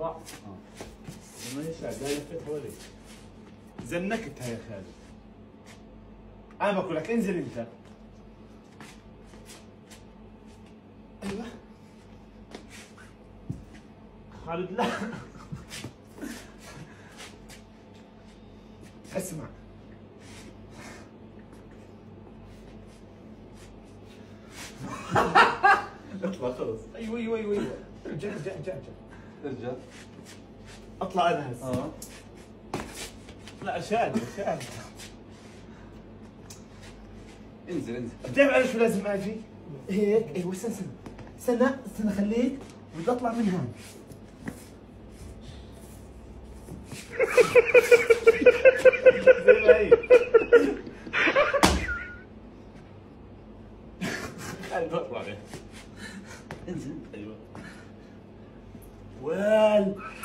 صح؟ مانيش عداله لفيت حواليك زنكتها يا خالد. انا بقول لك انزل انت. ايوه خالد لا اسمع اطلع خلص. ايوه ايوه ايوه ارجع ارجع ارجع ارجع اطلع انا هسه. لا اشاد اشاد انزل انزل. بتعرف انا شو لازم اجي؟ هيك ايوه استنى استنى استنى استنى خليك بدي اطلع من هون. زي ما هي خليني اطلع منها. انزل ايوه وال